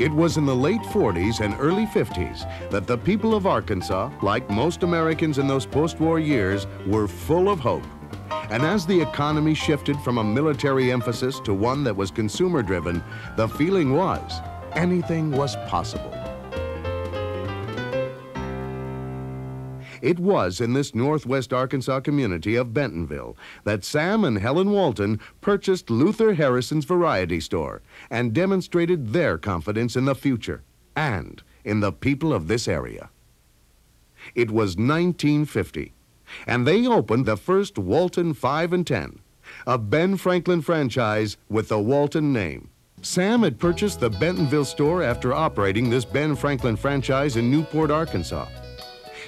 It was in the late 40s and early 50s that the people of Arkansas, like most Americans in those post-war years, were full of hope. And as the economy shifted from a military emphasis to one that was consumer-driven, the feeling was anything was possible. It was in this northwest Arkansas community of Bentonville that Sam and Helen Walton purchased Luther Harrison's variety store and demonstrated their confidence in the future and in the people of this area. It was 1950, and they opened the first Walton 5 and 10, a Ben Franklin franchise with the Walton name. Sam had purchased the Bentonville store after operating this Ben Franklin franchise in Newport, Arkansas.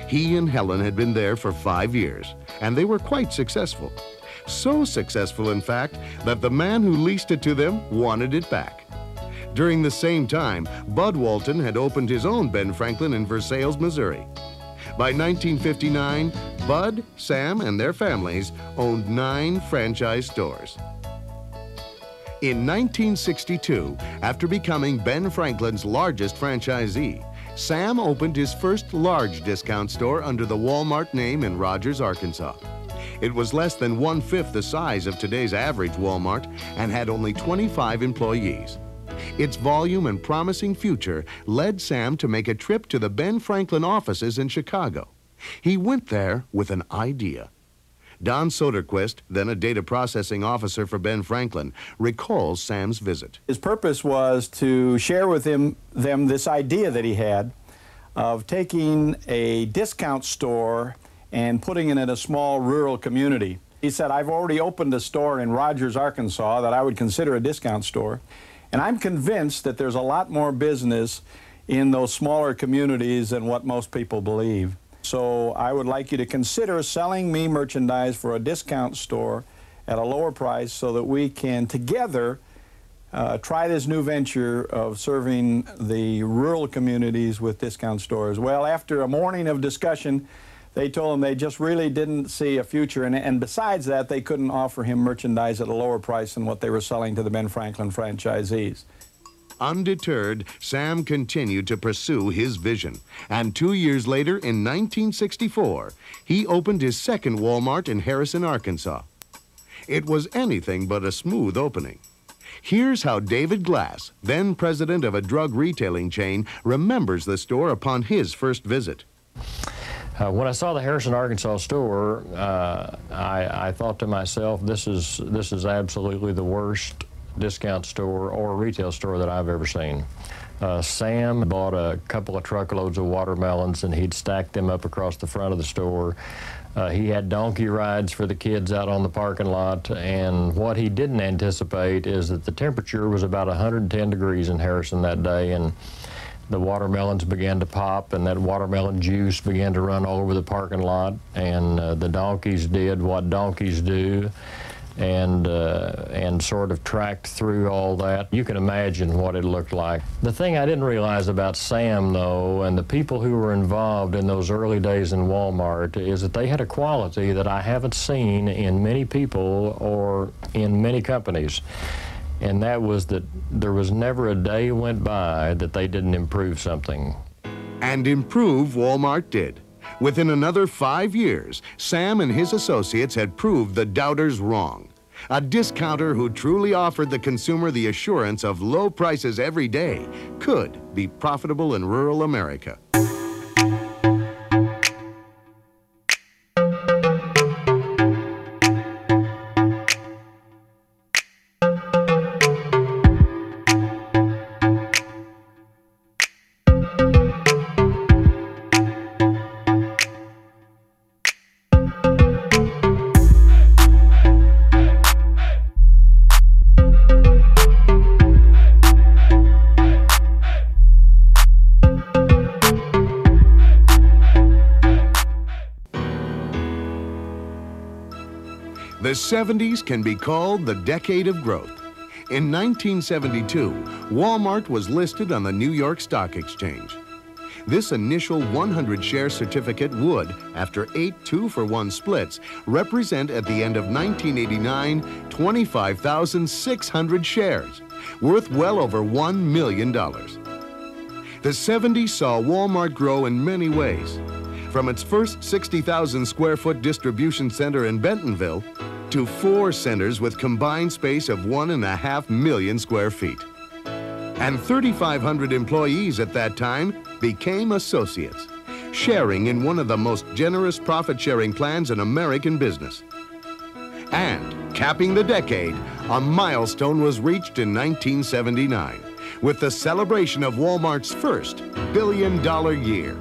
He and Helen had been there for 5 years, and they were quite successful. So successful, in fact, that the man who leased it to them wanted it back. During the same time, Bud Walton had opened his own Ben Franklin in Versailles, Missouri. By 1959, Bud, Sam, and their families owned 9 franchise stores. In 1962, after becoming Ben Franklin's largest franchisee, Sam opened his first large discount store under the Walmart name in Rogers, Arkansas. It was less than 1/5 the size of today's average Walmart and had only 25 employees. Its volume and promising future led Sam to make a trip to the Ben Franklin offices in Chicago. He went there with an idea. Don Soderquist, then a data processing officer for Ben Franklin, recalls Sam's visit. His purpose was to share with them this idea that he had of taking a discount store and putting it in a small rural community. He said, "I've already opened a store in Rogers, Arkansas that I would consider a discount store, and I'm convinced that there's a lot more business in those smaller communities than what most people believe. So I would like you to consider selling me merchandise for a discount store at a lower price so that we can together try this new venture of serving the rural communities with discount stores." Well, after a morning of discussion, they told him they just really didn't see a future. And besides that, they couldn't offer him merchandise at a lower price than what they were selling to the Ben Franklin franchisees. Undeterred, Sam continued to pursue his vision, and 2 years later, in 1964, he opened his second Walmart in Harrison, Arkansas. It was anything but a smooth opening. Here's how David Glass, then president of a drug retailing chain, remembers the store upon his first visit. When I saw the Harrison, Arkansas store, I thought to myself, this is absolutely the worst discount store or retail store that I've ever seen. Sam bought a couple of truckloads of watermelons and he'd stack them up across the front of the store. He had donkey rides for the kids out on the parking lot, and what he didn't anticipate is that the temperature was about 110 degrees in Harrison that day, and the watermelons began to pop, and that watermelon juice began to run all over the parking lot, and the donkeys did what donkeys do, and sort of tracked through all that. You can imagine what it looked like. The thing I didn't realize about Sam, though, and the people who were involved in those early days in Walmart, is that they had a quality that I haven't seen in many people or in many companies. And that was that there was never a day went by that they didn't improve something. And improve Walmart did. Within another 5 years, Sam and his associates had proved the doubters wrong. A discounter who truly offered the consumer the assurance of low prices every day could be profitable in rural America. The 70s can be called the decade of growth. In 1972, Walmart was listed on the New York Stock Exchange. This initial 100-share certificate would, after 8 2-for-1 splits, represent at the end of 1989 25,600 shares, worth well over $1 million. The 70s saw Walmart grow in many ways, from its first 60,000 square foot distribution center in Bentonville to 4 centers with combined space of 1.5 million square feet. And 3,500 employees at that time became associates, sharing in one of the most generous profit-sharing plans in American business. And capping the decade, a milestone was reached in 1979 with the celebration of Walmart's first billion-dollar year.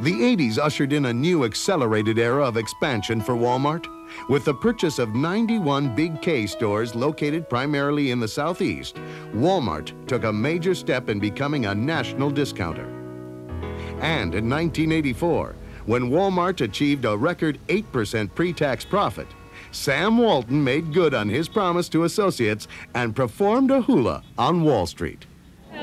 The 80s ushered in a new accelerated era of expansion for Walmart with the purchase of 91 Big K stores located primarily in the Southeast. Walmart took a major step in becoming a national discounter. And in 1984, when Walmart achieved a record 8% pre-tax profit, Sam Walton made good on his promise to associates and performed a hula on Wall Street. The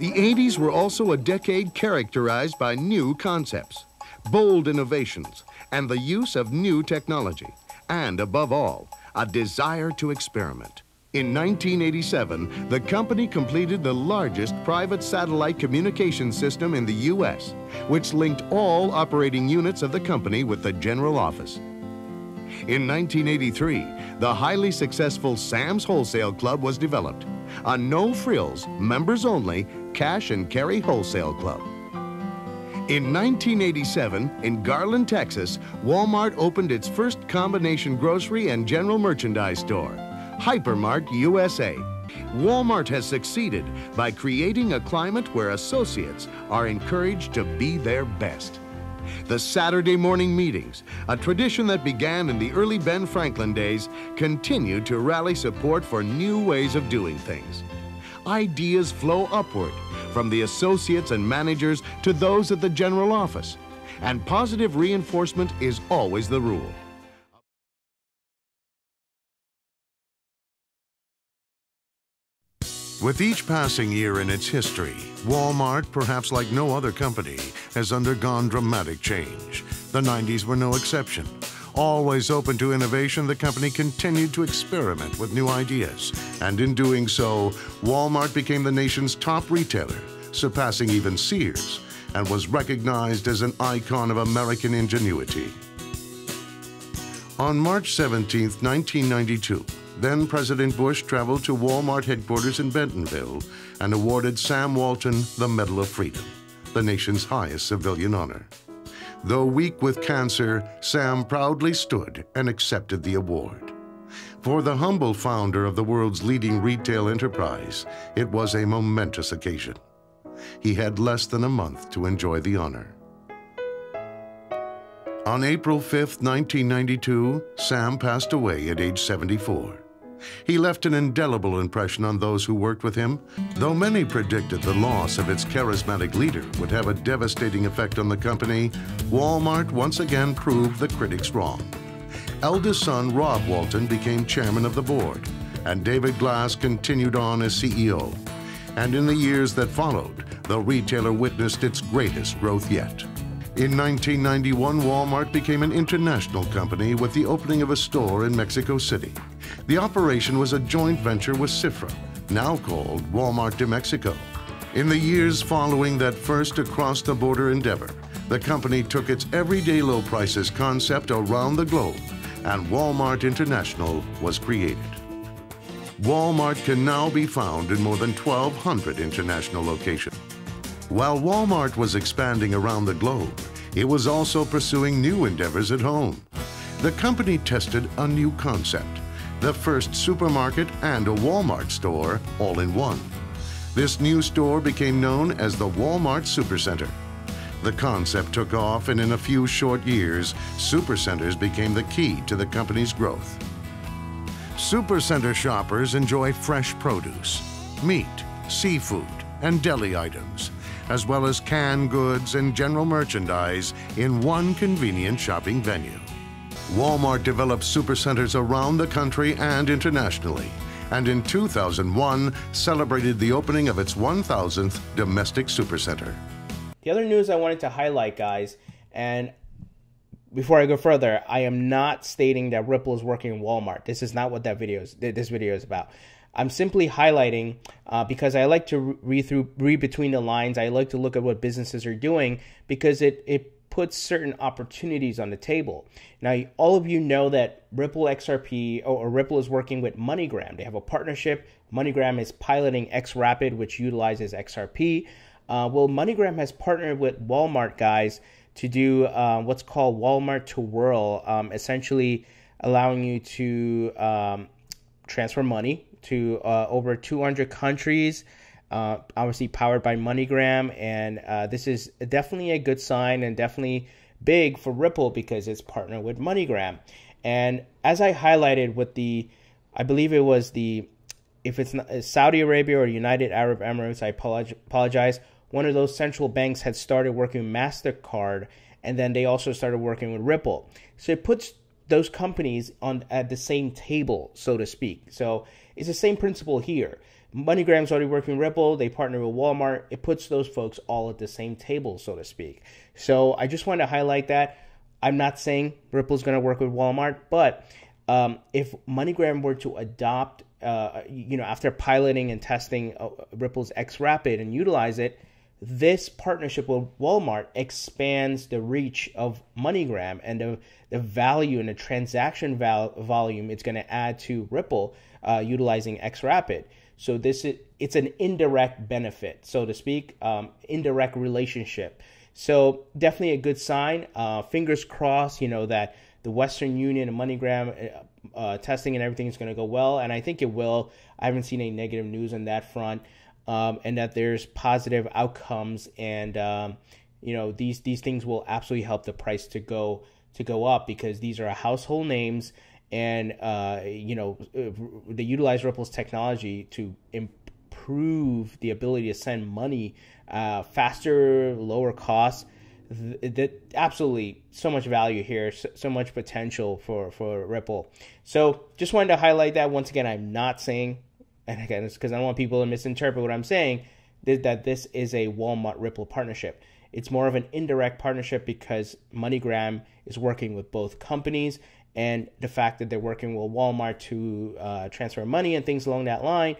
80s were also a decade characterized by new concepts, bold innovations, and the use of new technology, and above all, a desire to experiment. In 1987, the company completed the largest private satellite communication system in the U.S., which linked all operating units of the company with the general office. In 1983, the highly successful Sam's Wholesale Club was developed, a no-frills, members-only, cash-and-carry wholesale club. In 1987, in Garland, Texas, Walmart opened its first combination grocery and general merchandise store, Hypermart USA. Walmart has succeeded by creating a climate where associates are encouraged to be their best. The Saturday morning meetings, a tradition that began in the early Ben Franklin days, continue to rally support for new ways of doing things. Ideas flow upward, from the associates and managers to those at the general office, and positive reinforcement is always the rule. With each passing year in its history, Walmart, perhaps like no other company, has undergone dramatic change. The 90s were no exception. Always open to innovation, the company continued to experiment with new ideas. And in doing so, Walmart became the nation's top retailer, surpassing even Sears, and was recognized as an icon of American ingenuity. On March 17, 1992, then President Bush traveled to Walmart headquarters in Bentonville and awarded Sam Walton the Medal of Freedom, the nation's highest civilian honor. Though weak with cancer, Sam proudly stood and accepted the award. For the humble founder of the world's leading retail enterprise, it was a momentous occasion. He had less than a month to enjoy the honor. On April 5, 1992, Sam passed away at age 74. He left an indelible impression on those who worked with him, though many predicted the loss of its charismatic leader would have a devastating effect on the company. Walmart once again proved the critics wrong. Eldest son Rob Walton became chairman of the board, and David Glass continued on as CEO. And in the years that followed, the retailer witnessed its greatest growth yet. In 1991, Walmart became an international company with the opening of a store in Mexico City. The operation was a joint venture with Cifra, now called Walmart de Mexico. In the years following that first across-the-border endeavor, the company took its everyday low prices concept around the globe, and Walmart International was created. Walmart can now be found in more than 1,200 international locations. While Walmart was expanding around the globe, it was also pursuing new endeavors at home. The company tested a new concept, the first supermarket and a Walmart store all in one. This new store became known as the Walmart Supercenter. The concept took off, and in a few short years, supercenters became the key to the company's growth. Supercenter shoppers enjoy fresh produce, meat, seafood, and deli items, as well as canned goods and general merchandise in one convenient shopping venue. Walmart developed supercenters around the country and internationally, and in 2001 celebrated the opening of its 1,000th domestic supercenter. The other news I wanted to highlight, guys, and before I go further, I am not stating that Ripple is working in Walmart. This is not what that video is, this video is about. I'm simply highlighting because I like to read between the lines. I like to look at what businesses are doing because it puts certain opportunities on the table. Now, all of you know that Ripple XRP or Ripple is working with MoneyGram. They have a partnership. MoneyGram is piloting XRapid, which utilizes XRP. Well, MoneyGram has partnered with Walmart, guys, to do what's called Walmart to World, essentially allowing you to transfer money to over 200 countries, obviously powered by MoneyGram. And this is definitely a good sign and definitely big for Ripple because it's partnered with MoneyGram. And as I highlighted with the, I believe it was the, if it's not, Saudi Arabia or United Arab Emirates, I apologize, one of those central banks had started working with MasterCard, and then they also started working with Ripple. So it puts those companies on at the same table, so to speak. So it's the same principle here. MoneyGram's already working with Ripple. They partner with Walmart. It puts those folks all at the same table, so to speak. So I just wanted to highlight that. I'm not saying Ripple's going to work with Walmart, but if MoneyGram were to adopt, you know, after piloting and testing Ripple's XRapid and utilize it, this partnership with Walmart expands the reach of MoneyGram and the value and the transaction volume it's going to add to Ripple utilizing XRapid. So this is, it's an indirect benefit, so to speak, indirect relationship. So definitely a good sign. Fingers crossed, you know, that the Western Union and MoneyGram testing and everything is going to go well, and I think it will. I haven't seen any negative news on that front. And that there's positive outcomes, and you know, these things will absolutely help the price to go up because these are household names, and you know, they utilize Ripple's technology to improve the ability to send money faster, lower costs. Absolutely so much value here, so much potential for Ripple. So just wanted to highlight that once again. I'm not saying, and again, it's because I don't want people to misinterpret what I'm saying, that this is a Walmart-Ripple partnership. It's more of an indirect partnership because MoneyGram is working with both companies, and the fact that they're working with Walmart to transfer money and things along that line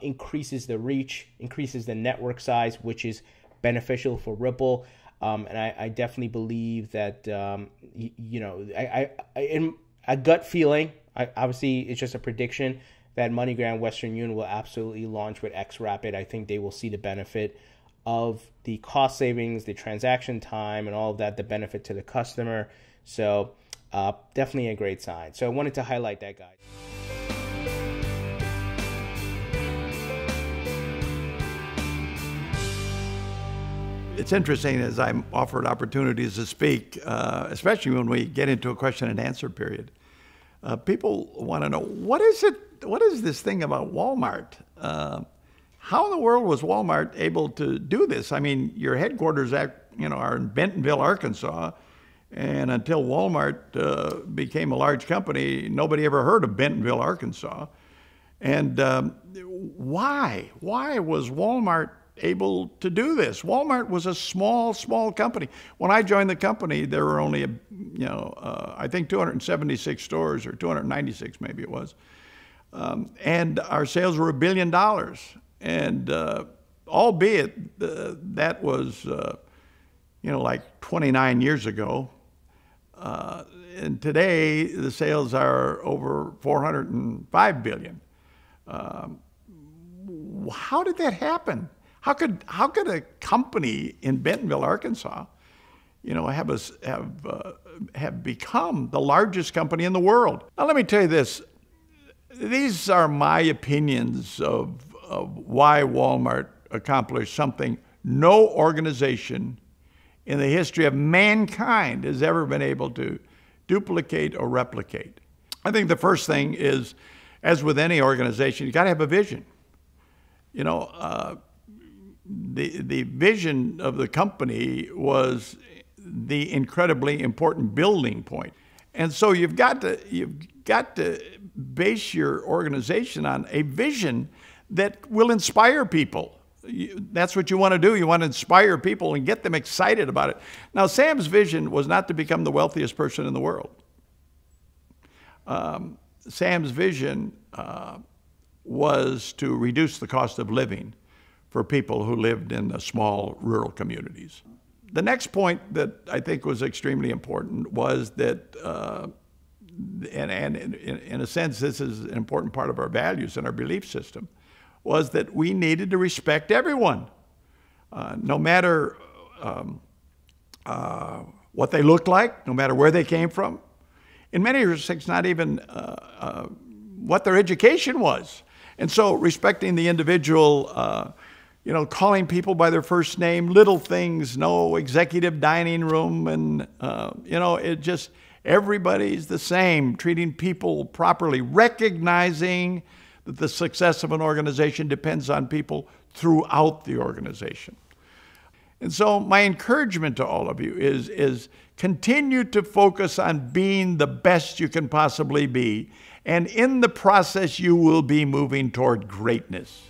increases the reach, increases the network size, which is beneficial for Ripple. And I definitely believe that, you know, I in a gut feeling, obviously it's just a prediction, that MoneyGram Western Union will absolutely launch with XRapid. I think they will see the benefit of the cost savings, the transaction time, and all of that, the benefit to the customer. So definitely a great sign. So I wanted to highlight that, guys. It's interesting as I'm offered opportunities to speak, especially when we get into a question and answer period. People want to know, what is it? What is this thing about Walmart? How in the world was Walmart able to do this? I mean, your headquarters, you know, are in Bentonville, Arkansas, and until Walmart became a large company, nobody ever heard of Bentonville, Arkansas. And why was Walmart able to do this? Walmart was a small company. When I joined the company, there were only, you know, I think 276 stores, or 296 maybe it was. And our sales were $1 billion, and albeit that was, you know, like 29 years ago. And today the sales are over 405 billion. How did that happen? How could a company in Bentonville, Arkansas, you know, have become the largest company in the world? Now let me tell you this. These are my opinions of why Walmart accomplished something no organization in the history of mankind has ever been able to duplicate or replicate. I think the first thing is, as with any organization, you got to have a vision. You know, the vision of the company was the incredibly important building point. And so you've got to base your organization on a vision that will inspire people, That's what you want to do. You want to inspire people and get them excited about it. Now, Sam's vision was not to become the wealthiest person in the world. Sam's vision was to reduce the cost of living for people who lived in the small rural communities. The next point that I think was extremely important was that, and in a sense, this is an important part of our values and our belief system, was that we needed to respect everyone, no matter what they looked like, no matter where they came from. In many respects, not even what their education was. And so respecting the individual, you know, calling people by their first name, little things, no executive dining room, and, you know, it just, everybody's the same, treating people properly, recognizing that the success of an organization depends on people throughout the organization. And so my encouragement to all of you is continue to focus on being the best you can possibly be, and in the process, you will be moving toward greatness.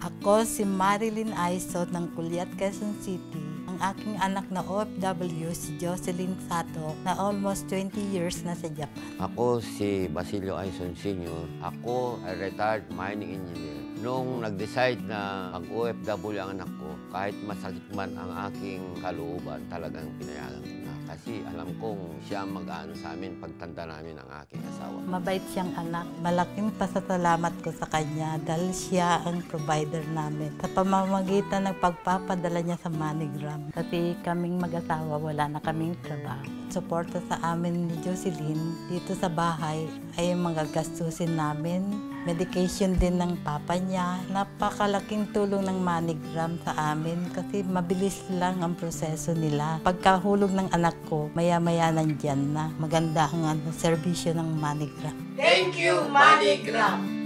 Ako si Marilyn Aison ng Culiac, Quezon City. Ang aking anak na OFW, si Jocelyn Sato, na almost 20 years na sa Japan. Ako si Basilio Aison Sr. Ako ay retired mining engineer. Noong nag-decide na mag-OFW ang anak ko, kahit masakit man ang aking kalooban, talagang pinayagan ko na. Kasi alam kong siya mag-aano sa amin pagtanda namin ang aking asawa. Mabait siyang anak. Malaking pasasalamat ko sa kanya dahil siya ang provider namin. Sa pamamagitan ng pagpapadala niya sa MoneyGram. Kasi kaming mag-asawa, wala na kaming trabaho. Suporta sa amin ni Jocelyn dito sa bahay ay magagastusin namin. Medication din ng papa niya. Napakalaking tulong ng MoneyGram sa amin kasi mabilis lang ang proseso nila. Pagkahulog ng anak ko, maya-maya nandyan na. Maganda ang serbisyo ng MoneyGram. Thank you, MoneyGram!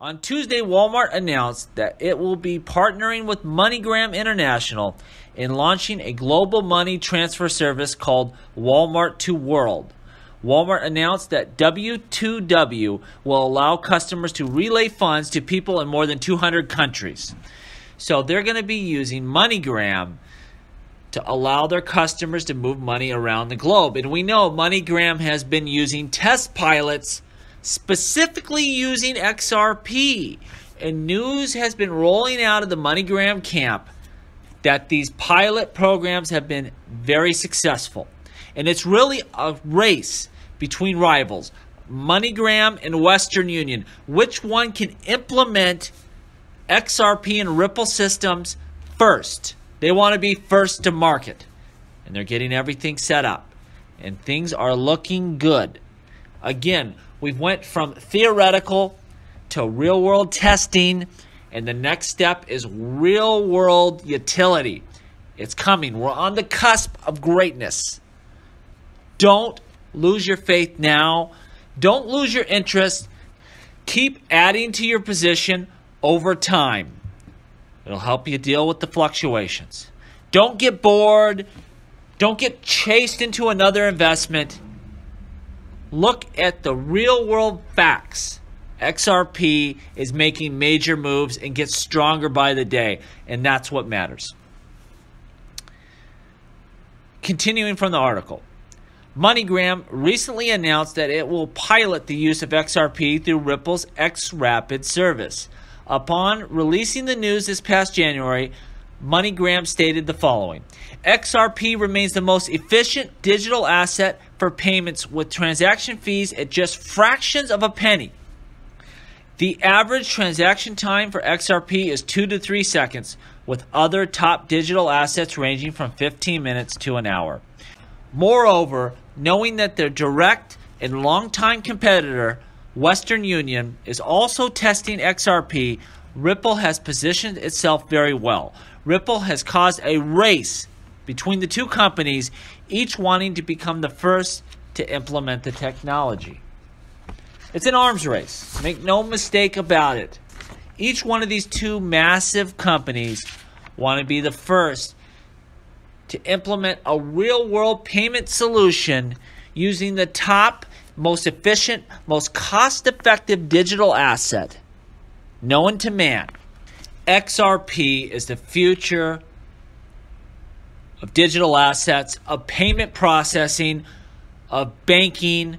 On Tuesday, Walmart announced that it will be partnering with MoneyGram International in launching a global money transfer service called Walmart to World. Walmart announced that W2W will allow customers to relay funds to people in more than 200 countries. So they're going to be using MoneyGram to allow their customers to move money around the globe. And we know MoneyGram has been using test pilots specifically using XRP. And news has been rolling out of the MoneyGram camp that these pilot programs have been very successful. And it's really a race between rivals, MoneyGram and Western Union. Which one can implement XRP and Ripple systems first? They want to be first to market. And they're getting everything set up. And things are looking good. Again, we've went from theoretical to real-world testing. And the next step is real-world utility. It's coming. We're on the cusp of greatness. Don't lose your faith now. Don't lose your interest. Keep adding to your position over time. It'll help you deal with the fluctuations. Don't get bored. Don't get chased into another investment. Look at the real-world facts. XRP is making major moves and gets stronger by the day, and that's what matters. Continuing from the article. MoneyGram recently announced that it will pilot the use of XRP through Ripple's XRapid service. Upon releasing the news this past January, MoneyGram stated the following. XRP remains the most efficient digital asset for payments with transaction fees at just fractions of a penny. The average transaction time for XRP is 2 to 3 seconds, with other top digital assets ranging from 15 minutes to an hour. Moreover, knowing that their direct and longtime competitor, Western Union, is also testing XRP, Ripple has positioned itself very well. Ripple has caused a race between the two companies, each wanting to become the first to implement the technology. It's an arms race. Make no mistake about it. Each one of these two massive companies want to be the first to implement a real-world payment solution using the top, most efficient, most cost-effective digital asset known to man. XRP is the future of digital assets, of payment processing, of banking,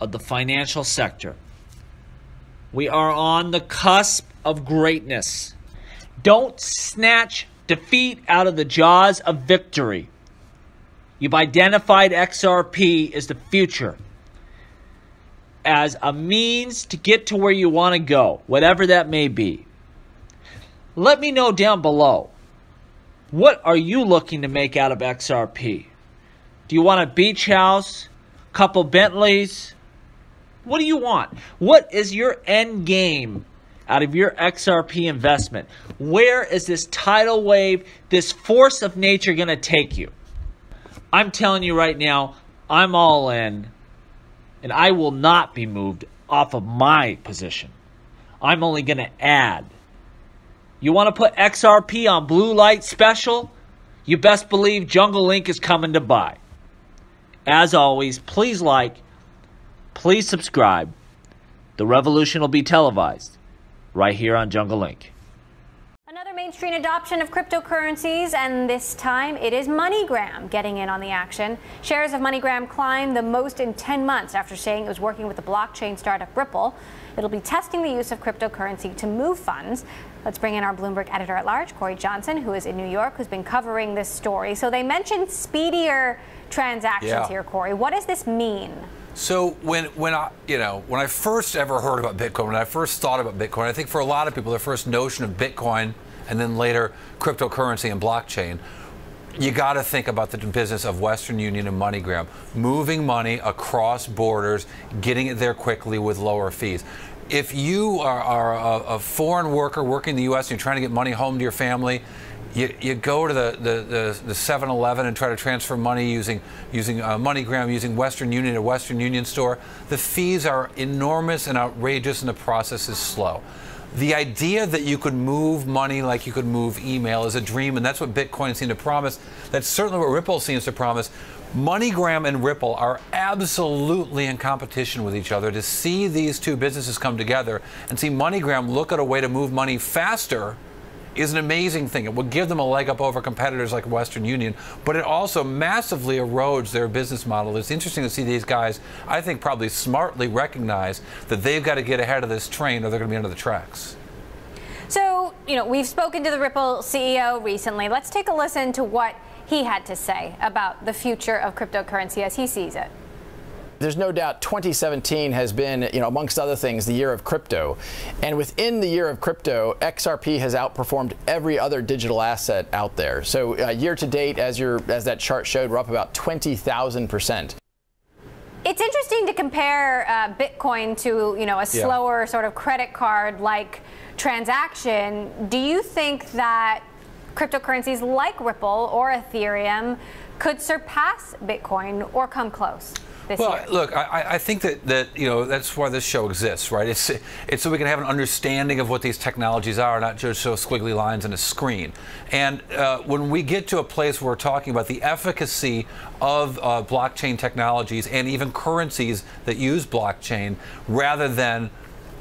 of the financial sector. We are on the cusp of greatness. Don't snatch defeat out of the jaws of victory. You've identified XRP as the future, as a means to get to where you want to go, whatever that may be. Let me know down below, what are you looking to make out of XRP? Do you want a beach house, a couple Bentleys? What do you want? What is your end game out of your XRP investment? Where is this tidal wave, this force of nature going to take you? I'm telling you right now, I'm all in, and I will not be moved off of my position. I'm only going to add. You want to put XRP on blue light special? You best believe Jungle Link is coming to buy. As always, please like, please subscribe. The revolution will be televised right here on Jungle Link. Another mainstream adoption of cryptocurrencies, and this time it is MoneyGram getting in on the action. Shares of MoneyGram climbed the most in 10 months after saying it was working with the blockchain startup Ripple. It'll be testing the use of cryptocurrency to move funds. Let's bring in our Bloomberg editor-at-large, Corey Johnson, who is in New York, who's been covering this story. So they mentioned speedier transactions here, Corey. What does this mean? So when I first ever heard about Bitcoin, when I first thought about Bitcoin, I think for a lot of people, their first notion of Bitcoin and then later cryptocurrency and blockchain, you got to think about the business of Western Union and MoneyGram, moving money across borders, getting it there quickly with lower fees. If you are a foreign worker working in the U.S. and you're trying to get money home to your family, you go to the 7-Eleven and try to transfer money using MoneyGram, using Western Union, a Western Union store. The fees are enormous and outrageous, and the process is slow. The idea that you could move money like you could move email is a dream, and that's what Bitcoin seemed to promise. That's certainly what Ripple seems to promise. MoneyGram and Ripple are absolutely in competition with each other. To see these two businesses come together and see MoneyGram look at a way to move money faster is an amazing thing. It will give them a leg up over competitors like Western Union, but it also massively erodes their business model. It's interesting to see these guys, I think, probably smartly recognize that they've got to get ahead of this train or they're going to be under the tracks. So, you know, we've spoken to the Ripple CEO recently. Let's take a listen to what he had to say about the future of cryptocurrency as he sees it. There's no doubt 2017 has been, you know, amongst other things, the year of crypto. And within the year of crypto, XRP has outperformed every other digital asset out there. So year to date, as that chart showed, we're up about 20,000%. It's interesting to compare Bitcoin to, you know, a slower sort of credit card-like transaction. Do you think that cryptocurrencies like Ripple or Ethereum could surpass Bitcoin or come close? Well, look, I think that you know, that's why this show exists, right? It's so we can have an understanding of what these technologies are, not just show squiggly lines on a screen. And when we get to a place where we're talking about the efficacy of blockchain technologies and even currencies that use blockchain, rather than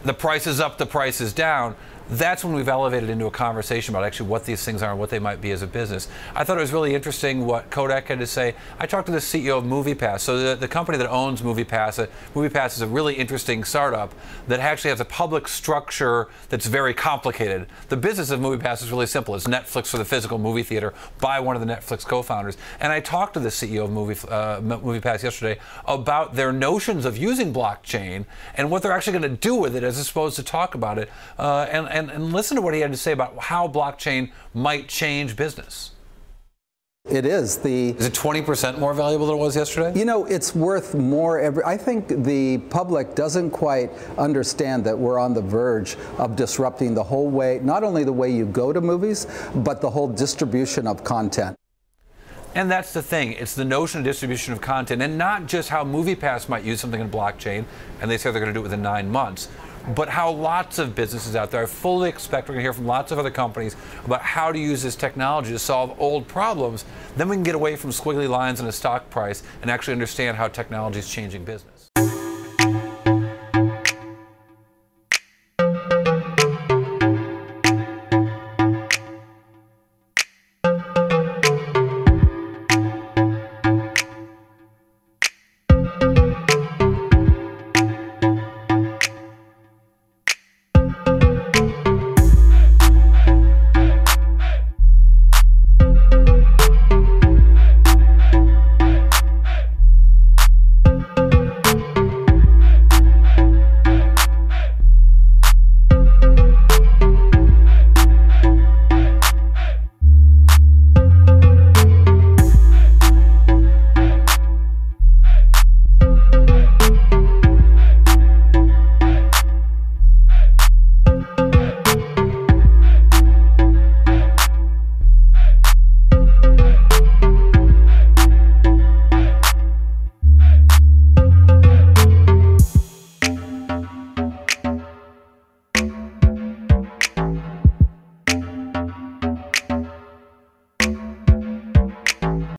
the price is up, the price is down, that's when we've elevated into a conversation about actually what these things are and what they might be as a business. I thought it was really interesting what Kodak had to say. I talked to the CEO of MoviePass, so the company that owns MoviePass. MoviePass is a really interesting startup that actually has a public structure that's very complicated. The business of MoviePass is really simple. It's Netflix for the physical movie theater by one of the Netflix co-founders. And I talked to the CEO of MoviePass yesterday about their notions of using blockchain and what they're actually going to do with it as opposed to talk about it. And listen to what he had to say about how blockchain might change business. It is Is it 20% more valuable than it was yesterday? You know, it's worth more I think the public doesn't quite understand that we're on the verge of disrupting the whole way, not only the way you go to movies, but the whole distribution of content. And that's the thing. It's the notion of distribution of content, and not just how MoviePass might use something in blockchain, and they say they're going to do it within 9 months. But how lots of businesses out there, I fully expect we're going to hear from lots of other companies about how to use this technology to solve old problems. Then we can get away from squiggly lines and a stock price and actually understand how technology is changing business.